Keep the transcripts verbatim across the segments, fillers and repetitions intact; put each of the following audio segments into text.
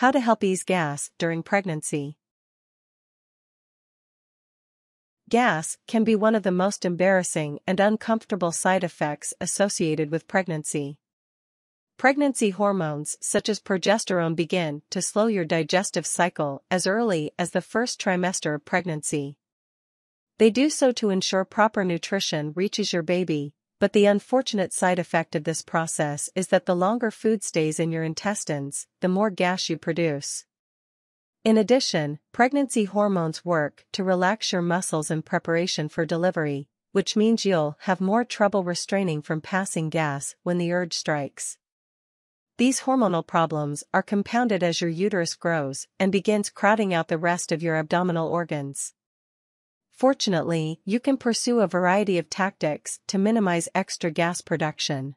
How to help ease gas during pregnancy. Gas can be one of the most embarrassing and uncomfortable side effects associated with pregnancy. Pregnancy hormones such as progesterone begin to slow your digestive cycle as early as the first trimester of pregnancy. They do so to ensure proper nutrition reaches your baby, but the unfortunate side effect of this process is that the longer food stays in your intestines, the more gas you produce. In addition, pregnancy hormones work to relax your muscles in preparation for delivery, which means you'll have more trouble restraining from passing gas when the urge strikes. These hormonal problems are compounded as your uterus grows and begins crowding out the rest of your abdominal organs. Fortunately, you can pursue a variety of tactics to minimize extra gas production.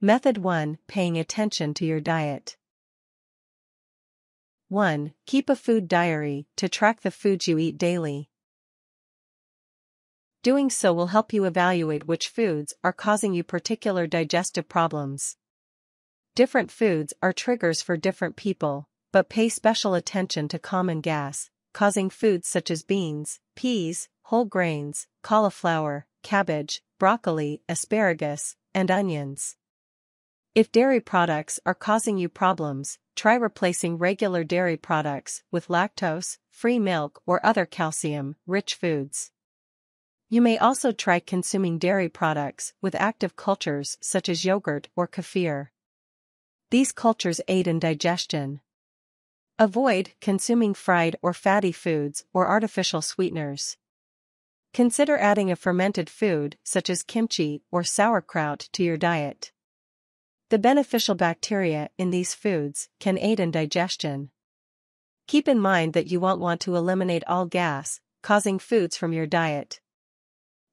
Method one. Paying attention to your diet. one. Keep a food diary to track the foods you eat daily. Doing so will help you evaluate which foods are causing you particular digestive problems. Different foods are triggers for different people, but pay special attention to common gas causing foods such as beans, peas, whole grains, cauliflower, cabbage, broccoli, asparagus, and onions. If dairy products are causing you problems, try replacing regular dairy products with lactose-free milk or other calcium-rich foods. You may also try consuming dairy products with active cultures such as yogurt or kefir. These cultures aid in digestion. Avoid consuming fried or fatty foods or artificial sweeteners. Consider adding a fermented food such as kimchi or sauerkraut to your diet. The beneficial bacteria in these foods can aid in digestion. Keep in mind that you won't want to eliminate all gas-causing foods from your diet.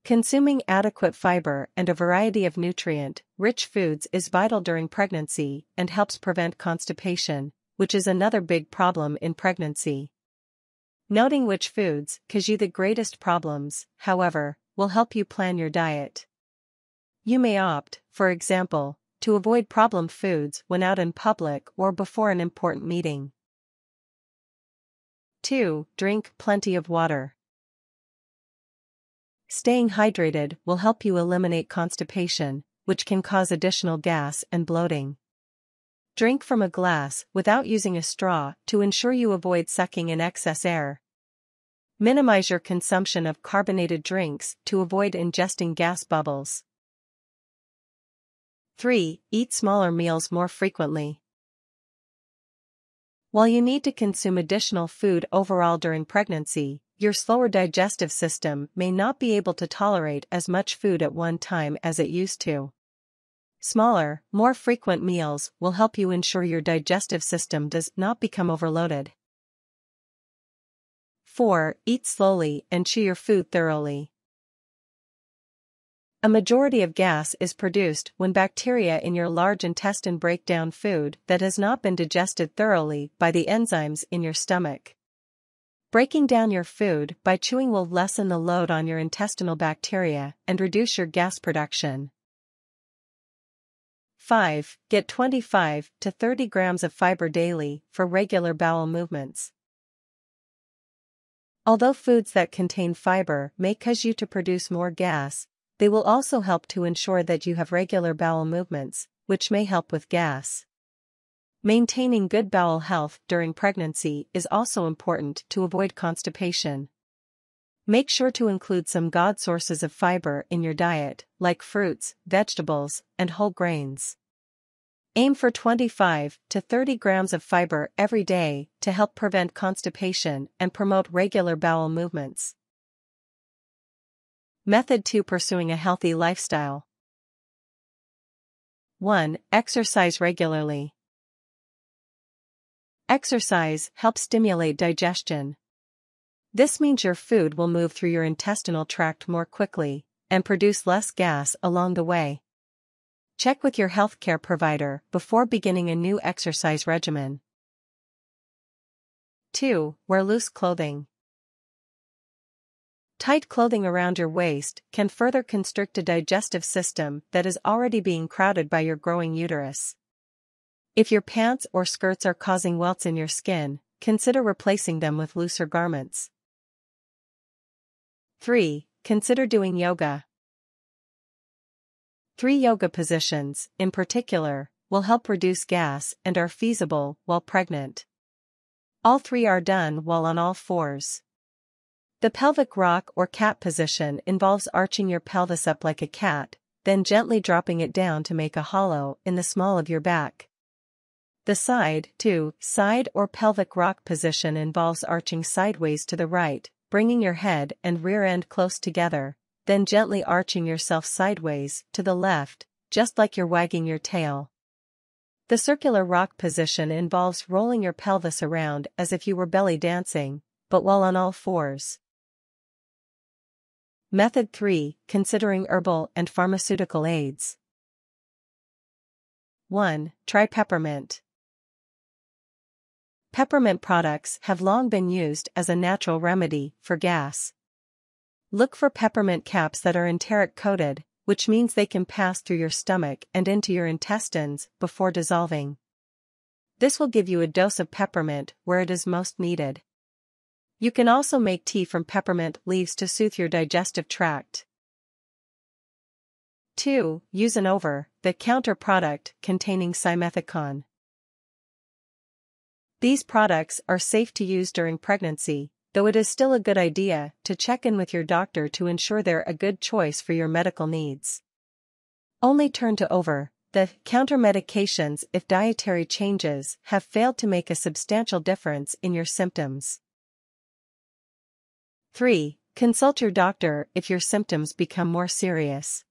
Consuming adequate fiber and a variety of nutrient-rich foods is vital during pregnancy and helps prevent constipation, which is another big problem in pregnancy. Noting which foods cause you the greatest problems, however, will help you plan your diet. You may opt, for example, to avoid problem foods when out in public or before an important meeting. two. Drink plenty of water. Staying hydrated will help you eliminate constipation, which can cause additional gas and bloating. Drink from a glass without using a straw to ensure you avoid sucking in excess air. Minimize your consumption of carbonated drinks to avoid ingesting gas bubbles. three. Eat smaller meals more frequently. While you need to consume additional food overall during pregnancy, your slower digestive system may not be able to tolerate as much food at one time as it used to. Smaller, more frequent meals will help you ensure your digestive system does not become overloaded. four. Eat slowly and chew your food thoroughly. A majority of gas is produced when bacteria in your large intestine break down food that has not been digested thoroughly by the enzymes in your stomach. Breaking down your food by chewing will lessen the load on your intestinal bacteria and reduce your gas production. five. Get twenty-five to thirty grams of fiber daily for regular bowel movements. Although foods that contain fiber may cause you to produce more gas, they will also help to ensure that you have regular bowel movements, which may help with gas. Maintaining good bowel health during pregnancy is also important to avoid constipation. Make sure to include some good sources of fiber in your diet, like fruits, vegetables, and whole grains. Aim for twenty-five to thirty grams of fiber every day to help prevent constipation and promote regular bowel movements. Method two. Pursuing a healthy lifestyle. one. Exercise regularly. Exercise helps stimulate digestion. This means your food will move through your intestinal tract more quickly and produce less gas along the way. Check with your healthcare provider before beginning a new exercise regimen. two. Wear loose clothing. Tight clothing around your waist can further constrict a digestive system that is already being crowded by your growing uterus. If your pants or skirts are causing welts in your skin, consider replacing them with looser garments. three. Consider doing yoga. Three yoga positions, in particular, will help reduce gas and are feasible while pregnant. All three are done while on all fours. The pelvic rock or cat position involves arching your pelvis up like a cat, then gently dropping it down to make a hollow in the small of your back. The side to side or pelvic rock position involves arching sideways to the right, bringing your head and rear end close together, then gently arching yourself sideways to the left, just like you're wagging your tail. The circular rock position involves rolling your pelvis around as if you were belly dancing, but while on all fours. Method three. Considering herbal and pharmaceutical aids. one. Try peppermint. Peppermint products have long been used as a natural remedy for gas. Look for peppermint caps that are enteric-coated, which means they can pass through your stomach and into your intestines before dissolving. This will give you a dose of peppermint where it is most needed. You can also make tea from peppermint leaves to soothe your digestive tract. two. Use an over the counter product containing simethicone. These products are safe to use during pregnancy, though it is still a good idea to check in with your doctor to ensure they're a good choice for your medical needs. Only turn to over the counter medications if dietary changes have failed to make a substantial difference in your symptoms. three. Consult your doctor if your symptoms become more serious.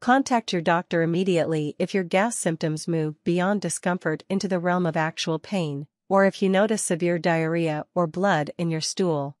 Contact your doctor immediately if your gas symptoms move beyond discomfort into the realm of actual pain, or if you notice severe diarrhea or blood in your stool.